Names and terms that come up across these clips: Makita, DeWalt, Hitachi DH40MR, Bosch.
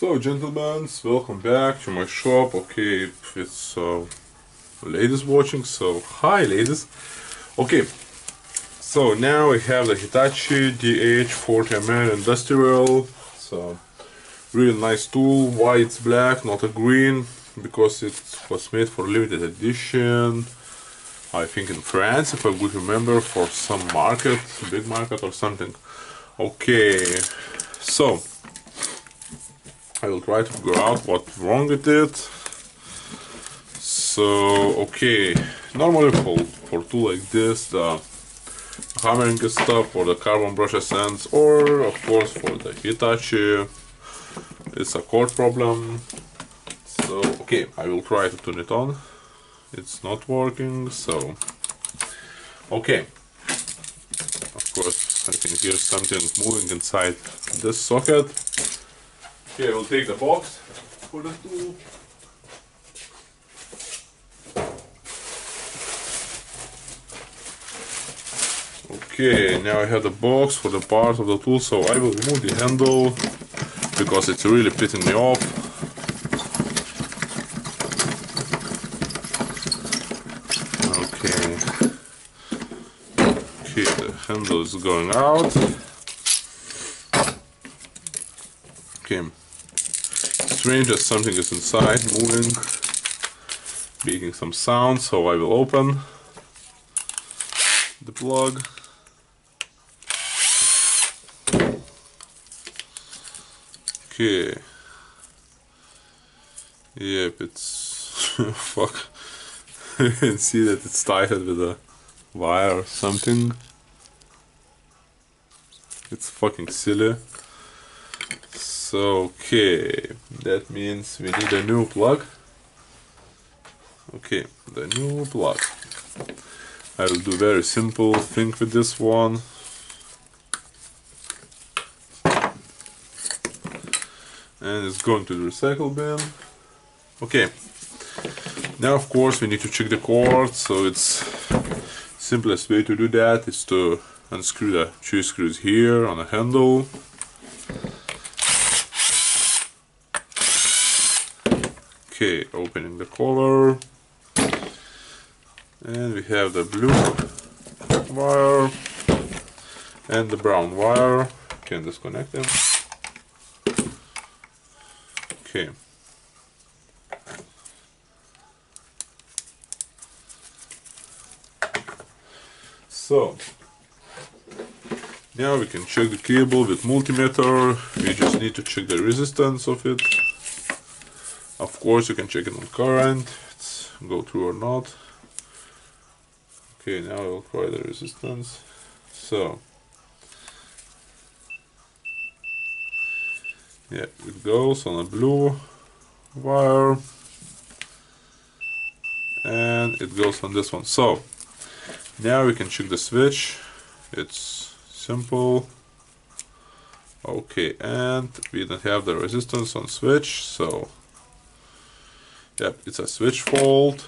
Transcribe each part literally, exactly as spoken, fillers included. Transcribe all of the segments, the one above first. So, gentlemen, welcome back to my shop. Okay, it's uh, ladies watching, so hi ladies. Okay, so now we have the Hitachi D H forty M R industrial. So really nice tool. Why it's black, not a green? Because it was made for limited edition, I think in France, if I would remember, for some market, big market or something. Okay, so I will try to figure out what's wrong with it. So, okay, normally for, for tool like this, the hammering stuff for the carbon brushes ends, or of course for the Hitachi, it's a cord problem. So, okay, I will try to turn it on. It's not working, so okay. Of course, I can hear something moving inside this socket. Okay, I will take the box for the tool. Okay, now I have the box for the part of the tool, so I will remove the handle because it's really pissing me off. Handle is going out. Okay, strange as something is inside, moving, making some sound, so I will open the plug. Okay, yep, it's fuck. You can see that it's tied with a wire or something. It's fucking silly. So, okay, that means we need a new plug. Okay, the new plug. I will do very simple thing with this one. And it's going to the recycle bin. Okay. Now, of course, we need to check the cord. So, it's simplest way to do that is to unscrew the two screws here on the handle, okay, opening the collar, and we have the blue wire and the brown wire. Can disconnect them. Okay, so now we can check the cable with multimeter. We just need to check the resistance of it. Of course, you can check it on current, it's go through or not. Okay, now I will try the resistance. So, yeah, it goes on a blue wire, and it goes on this one. So, now we can check the switch. It's simple. Okay, and we don't have the resistance on switch, so yep, it's a switch fault.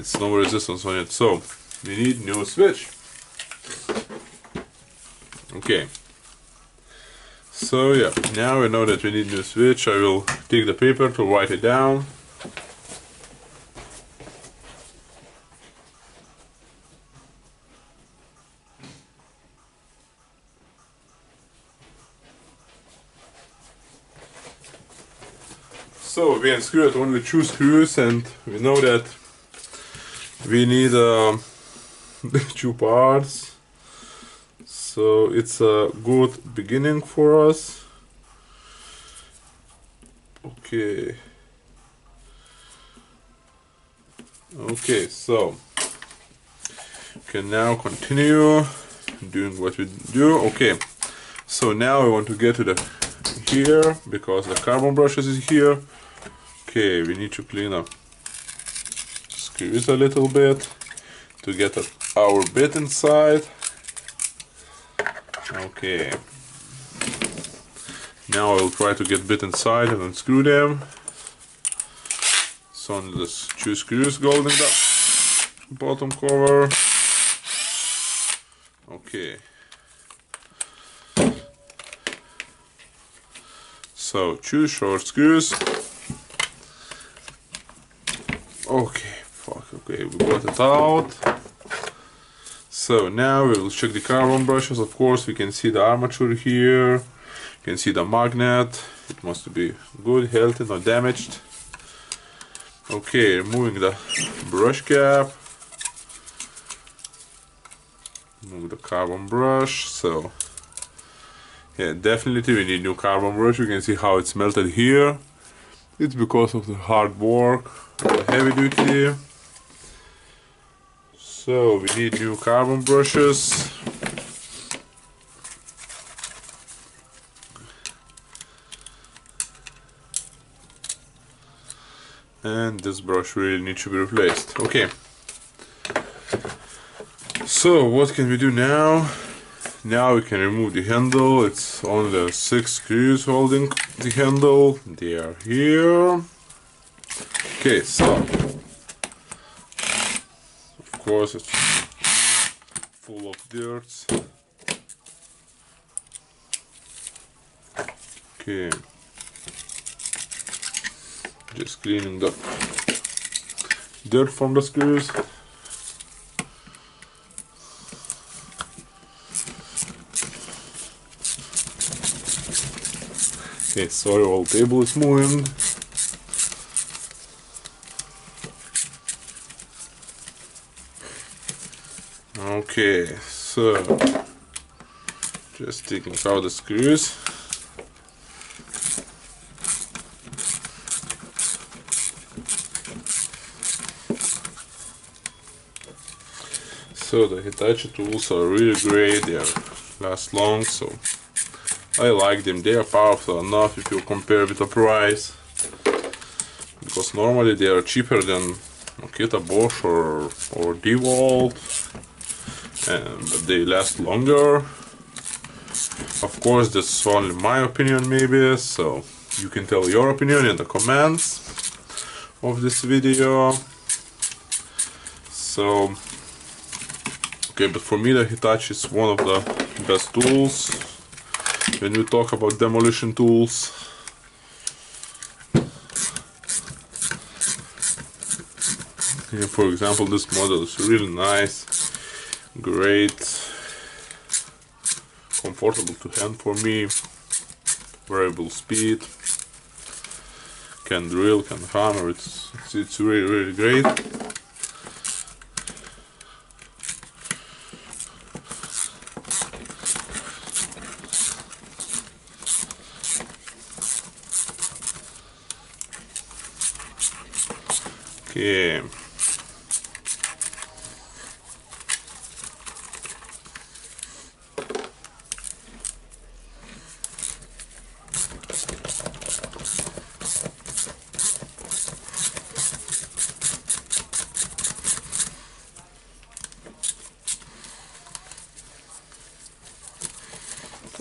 It's no resistance on it, so we need new switch. Okay, so yeah, now we know that we need new switch. I will take the paper to write it down. So we unscrewed only two screws, and we know that we need uh, two parts, so it's a good beginning for us. Okay, okay, so we can now continue doing what we do. Okay, so now we want to get to the here because the carbon brushes is here. Okay, we need to clean up screws a little bit to get our bit inside. Okay, now I will try to get bit inside and unscrew them. So on the two screws go in the bottom cover. Okay, So choose short screws. Okay, fuck, okay, we got it out. So now we will check the carbon brushes. Of course, we can see the armature here. You can see the magnet. It must be good, healthy, not damaged. Okay, removing the brush cap. Move the carbon brush. So yeah, definitely we need new carbon brush. You can see how it's melted here. It's because of the hard work, the heavy duty. So we need new carbon brushes. And this brush really needs to be replaced. Okay. So what can we do now? Now we can remove the handle. It's only the six screws holding the handle. They are here. Okay, so of course it's full of dirt. Okay, just cleaning the dirt from the screws. Okay, sorry, all table is moving. Okay, so just taking out the screws. So the Hitachi tools are really great, they last long, so I like them. They are powerful enough if you compare with the price, because normally they are cheaper than Makita, Bosch, or, or DeWalt, and, but they last longer. Of course, that's only my opinion maybe, so you can tell your opinion in the comments of this video. So, okay, but for me the Hitachi is one of the best tools when we talk about demolition tools. Here, for example, this model is really nice, great, comfortable to hand for me, variable speed, can drill, can hammer, it's, it's, it's really, really great. Okay.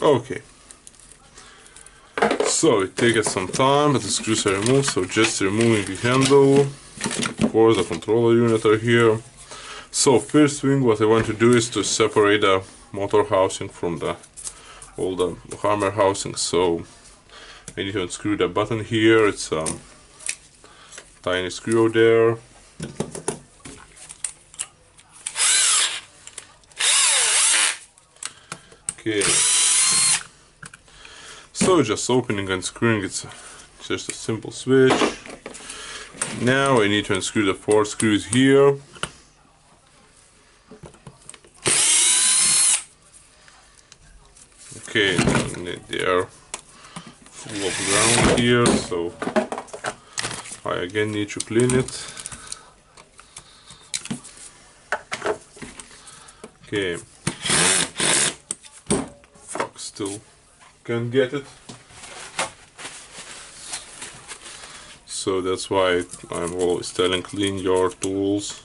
Okay. So it takes some time, but the screws are removed, so just removing the handle. Of course, the controller unit are here. So first thing what I want to do is to separate the motor housing from the all the hammer housing. So I need to unscrew the button here. It's a tiny screw there. Okay. So just opening and screwing. It's just a simple switch. Now I need to unscrew the four screws here. Okay, they are full of ground here, so I again need to clean it. Okay. Fuck, still can't get it. So that's why I'm always telling clean your tools.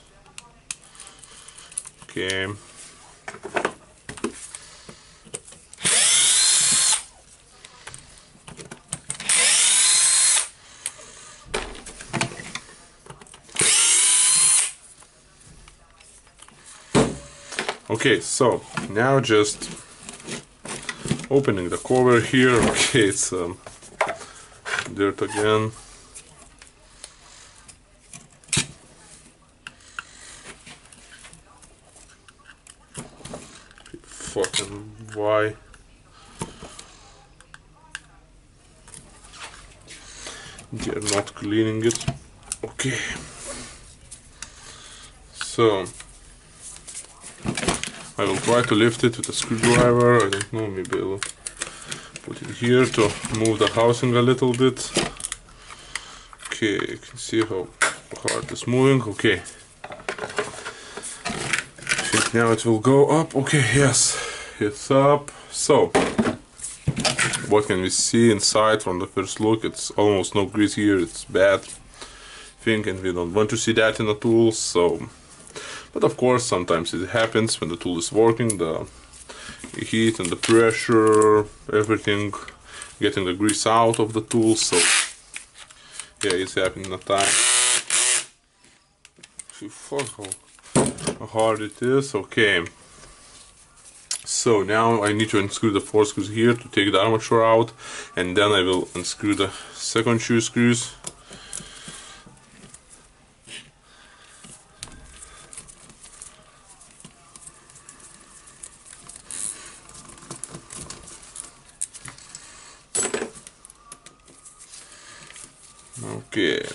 Okay. Okay, so now just opening the cover here. Okay, it's um, dirt again. Fucking why? They're not cleaning it. Okay. So I will try to lift it with a screwdriver. I don't know, maybe I'll put it here to move the housing a little bit. Okay, you can see how hard it's moving. Okay, I think now it will go up. Okay, yes, it's up. So what can we see inside from the first look? It's almost no grease here, it's bad thing and we don't want to see that in the tools. So, but of course sometimes it happens when the tool is working, the heat and the pressure, everything, getting the grease out of the tool, so yeah, it's happening at times. Fuck how hard it is. Okay, so now I need to unscrew the four screws here to take the armature out, and then I will unscrew the second two screws. Okay.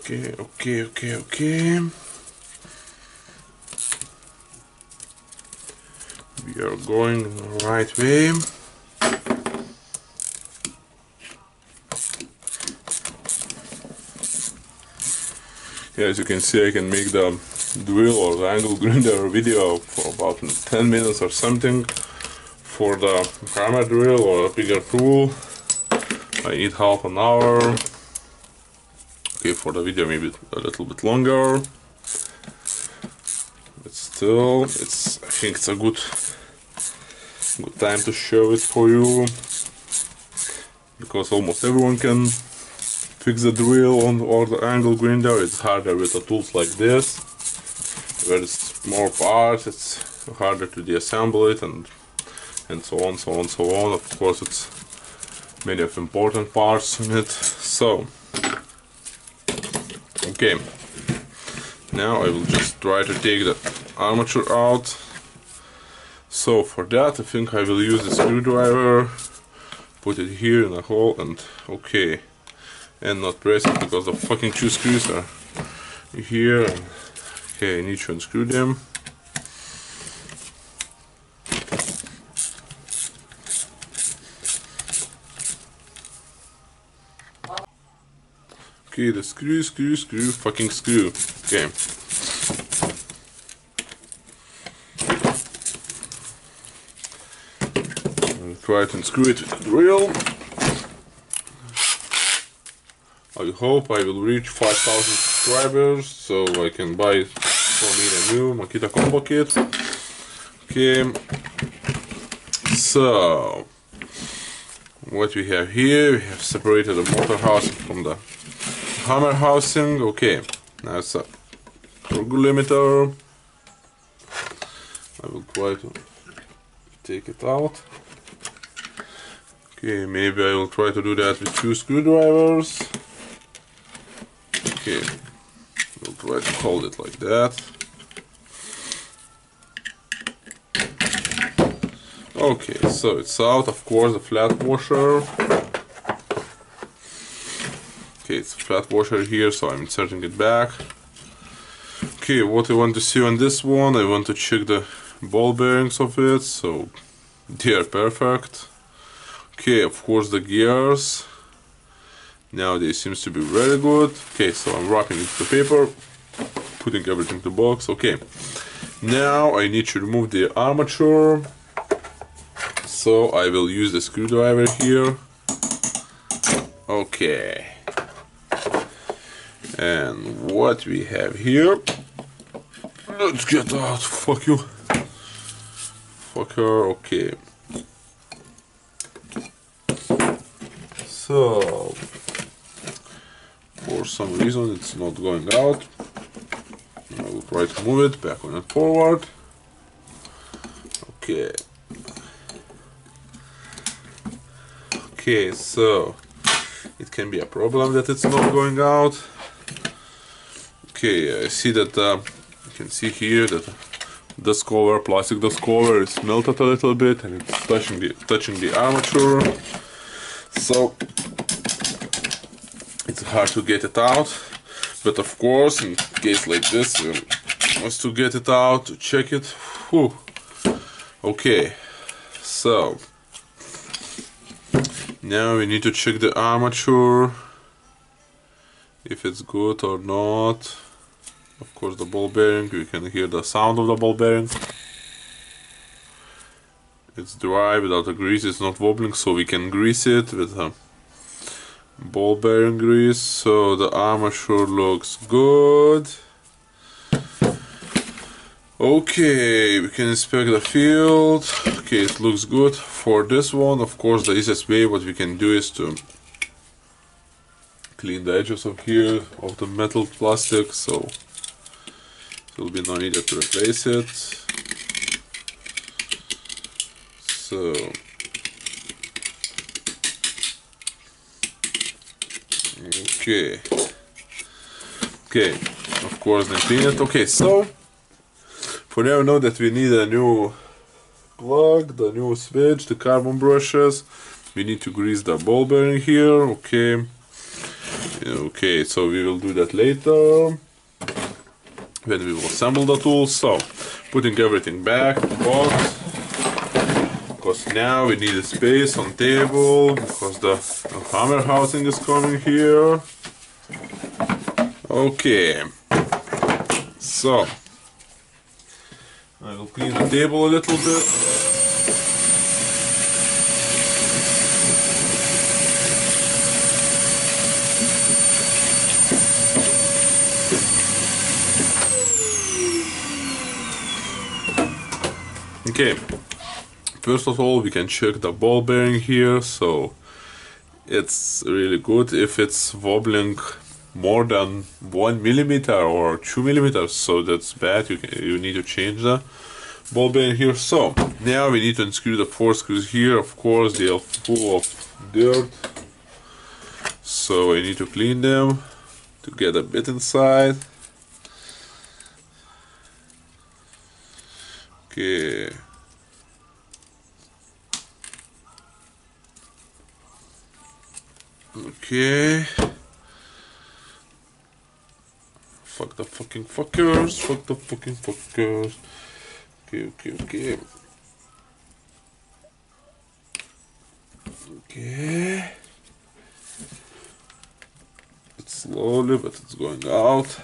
Okay, okay, okay, okay. We are going in the right way. Yeah, as you can see, I can make the drill or the angle grinder video for about ten minutes or something. For the hammer drill or a bigger tool I need half an hour. Okay, for the video maybe a little bit longer, but still it's, I think it's a good good time to show it for you, because almost everyone can fix the drill on, or the angle grinder. It's harder with the tools like this where it's more parts, it's harder to deassemble it, and and so on, so on, so on. Of course, it's many of important parts in it. So, okay, now I will just try to take the armature out. So for that, I think I will use the screwdriver, put it here in a hole, and okay, and not press it because the fucking two screws are here. Okay, I need to unscrew them. Okay, the screw, screw, screw, fucking screw. Okay. I'll try to unscrew it with the drill. I hope I will reach five thousand subscribers so I can buy for me the new Makita combo kit. Okay, so what we have here, we have separated the motor housing from the hammer housing. Okay, now it's a torque limiter. I will try to take it out. Okay, maybe I will try to do that with two screwdrivers. Okay, we'll try to hold it like that. Okay, so it's out, of course, the flat washer. Okay, it's a flat washer here, so I'm inserting it back. Okay, what I want to see on this one, I want to check the ball bearings of it, so they are perfect. Okay, of course, the gears. Now this seems to be very good. Okay, so I'm wrapping it to paper, putting everything to box. Okay, now I need to remove the armature, so I will use the screwdriver here. Okay, and what we have here, let's get out, fuck you, fuck her. Okay, so for some reason it's not going out. I will try to move it back on and forward. Okay. Okay, so it can be a problem that it's not going out. Okay, I see that uh, you can see here that this cover, plastic dust cover, is melted a little bit and it's touching the touching the armature. So it's hard to get it out. But of course, in a case like this, you want to get it out, to check it. Whew. Okay, so now we need to check the armature, if it's good or not. Of course, the ball bearing, you can hear the sound of the ball bearing. It's dry, without the grease, it's not wobbling, so we can grease it with a ball bearing grease. So the armature looks good. Okay, we can inspect the field. Okay, it looks good. For this one, of course, the easiest way what we can do is to clean the edges of here of the metal plastic, so it will be no need to replace it. So okay, okay, of course then clean it. Okay, so for now we know that we need a new plug, the new switch, the carbon brushes. We need to grease the ball bearing here. Okay. Okay, so we will do that later when we will assemble the tool. So, putting everything back in the box, because now we need a space on table because the hammer housing is coming here. Okay, so I will clean the table a little bit. Okay, first of all we can check the ball bearing here, so it's really good if it's wobbling more than one millimeter or two millimeters, so that's bad. You can, you need to change the ball bearing here. So now we need to unscrew the four screws here. Of course, they are full of dirt, so I need to clean them to get a bit inside. Okay. Okay. Fuck the fucking fuckers. Fuck the fucking fuckers. Okay, okay, okay. Okay. It's slowly, but it's going out.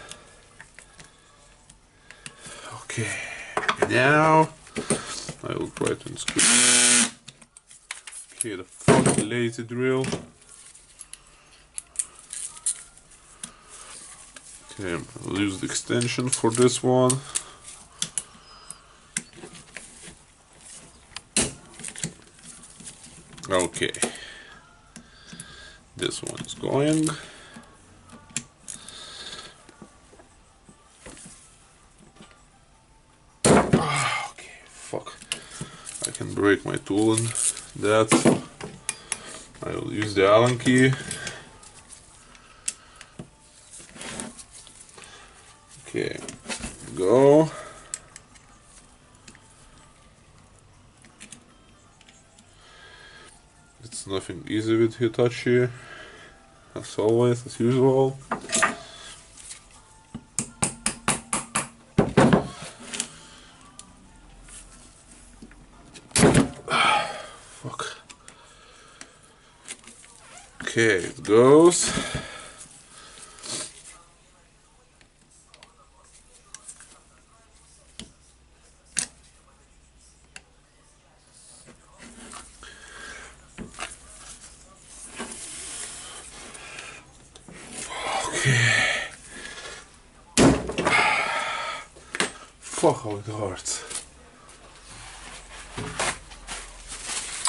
Okay. Now I will try to unscrew. Okay, the fucking lazy drill. Okay, I'll use the extension for this one. Okay, this one is going. Break my tool in that. I will use the Allen key. Okay, go. It's nothing easy with Hitachi, as always, as usual. Okay, it goes. Okay. Fuck, how it hurts.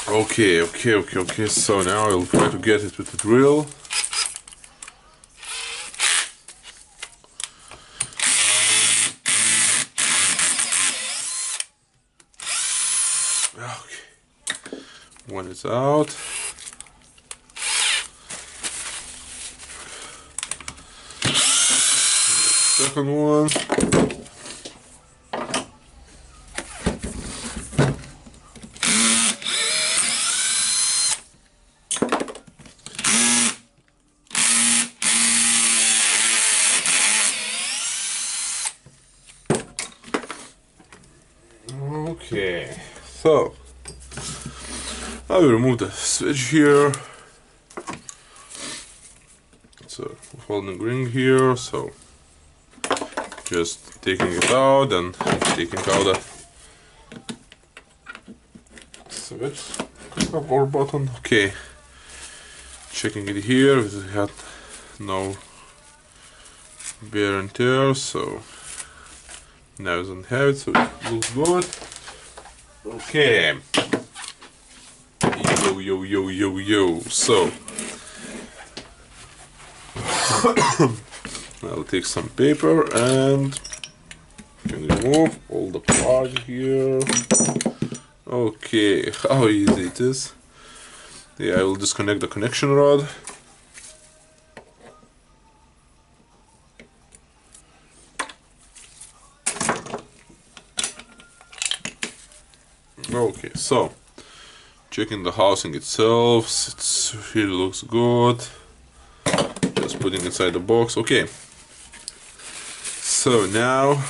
Okay, okay, okay, okay, so now I'll try to get it with the drill. Okay. When it's out. Second one. Okay, so I will remove the switch here. It's a holding ring here, so just taking it out and taking out the switch or button. Okay, checking it here, it had no wear and tear, so now it doesn't have it, so it looks good. Okay, yo yo yo yo yo, so I'll take some paper and can remove all the parts here. Okay, how easy it is. Yeah, I will disconnect the connection rod. Okay, so checking the housing itself, it's, it looks good. Just putting inside the box. Okay. So now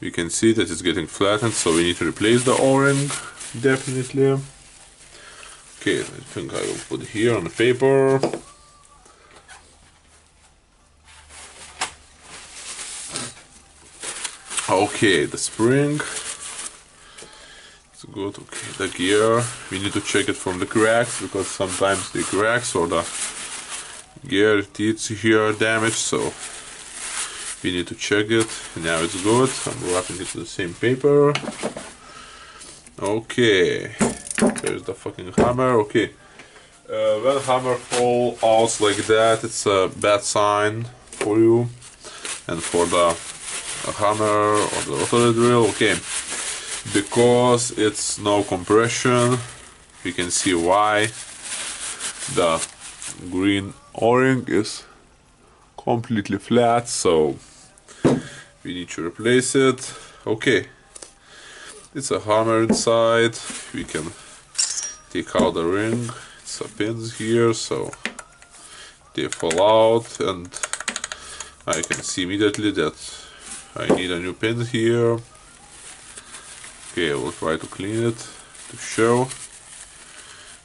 we can see that it's getting flattened, so we need to replace the O-ring, definitely. Okay, I think I will put it here on the paper. Okay, the spring. It's good. Okay, the gear. We need to check it from the cracks, because sometimes the cracks or the gear teeth here are damaged, so we need to check it. Now it's good. I'm wrapping it to the same paper. Okay, there's the fucking hammer. Okay, uh, when hammer falls out like that, it's a bad sign for you and for the hammer or the rotary drill. Okay, because it's no compression. We can see why the green O-ring is completely flat, so we need to replace it. Okay, it's a hammer inside. We can take out the ring. It's a pins here, so they fall out, and I can see immediately that I need a new pin here. Okay, I will try to clean it to show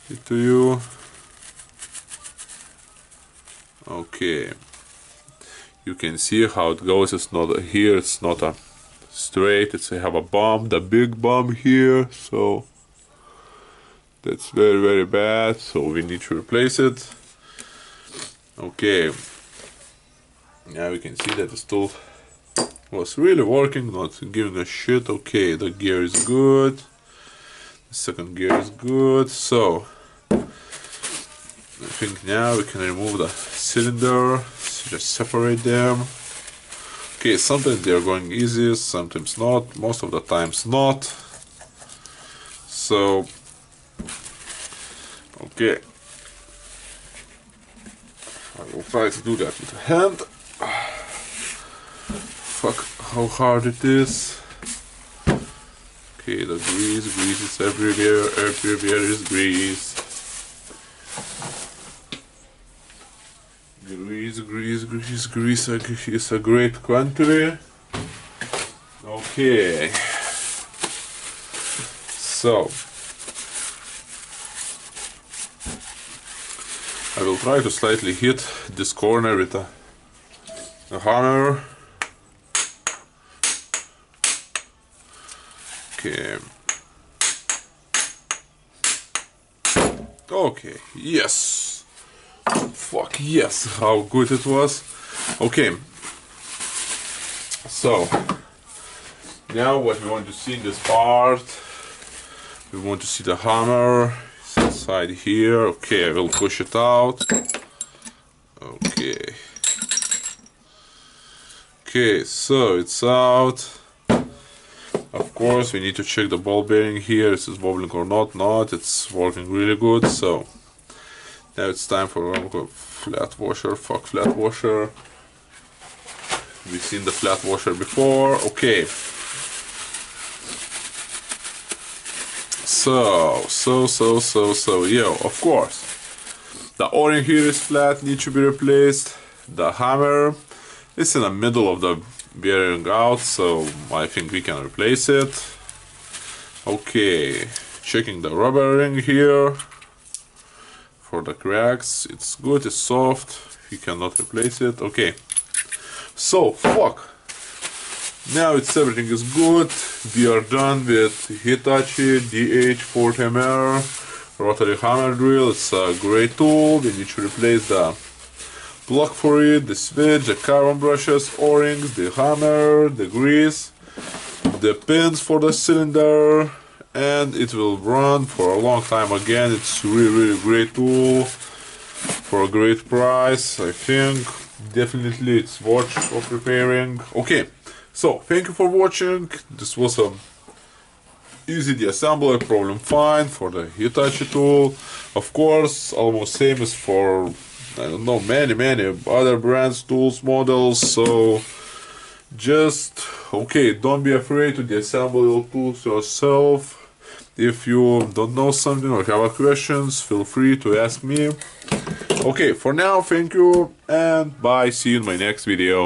it to you. Okay, you can see how it goes. It's not here, it's not a straight, it's I have a bump, the big bump here, so that's very very bad, so we need to replace it. Okay, now we can see that the tool was really working, not giving a shit. Okay, the gear is good, the second gear is good, so I think now we can remove the cylinder, just separate them. Okay, sometimes they are going easy, sometimes not, most of the times not. So, okay, I will try to do that with a hand. Fuck, how hard it is. Okay, the grease, grease is everywhere, everywhere is grease. Greece, Greece, Greece, Greece is a great country. Okay, so I will try to slightly hit this corner with a, a hammer. Okay. Okay, yes. Fuck yes, how good it was. Okay, so now what we want to see in this part, we want to see the hammer. It's inside here. Okay, I will push it out. Okay, okay, so it's out. Of course we need to check the ball bearing here, is it wobbling or not? Not, it's working really good. So now it's time for a flat washer. Fuck flat washer, we've seen the flat washer before. Okay, so so so so so yeah, of course the o-ring here is flat, needs to be replaced. The hammer is in the middle of the bearing out, so I think we can replace it. Okay, checking the rubber ring here for the cracks. It's good, it's soft, you cannot replace it. Okay, so fuck, now it's everything is good. We are done with Hitachi D H forty M R rotary hammer drill. It's a great tool. We need to replace the block for it, the switch, the carbon brushes, o-rings, the hammer, the grease, the pins for the cylinder, and it will run for a long time again. It's really really great tool for a great price. I think definitely it's worth of repairing. Okay, so thank you for watching. This was a easy deassembler problem find for the Hitachi tool. Of course almost same as for I don't know, many many other brands, tools, models. So just okay, don't be afraid to disassemble your tools yourself. If you don't know something or have questions, feel free to ask me. Okay, for now thank you and bye, see you in my next video.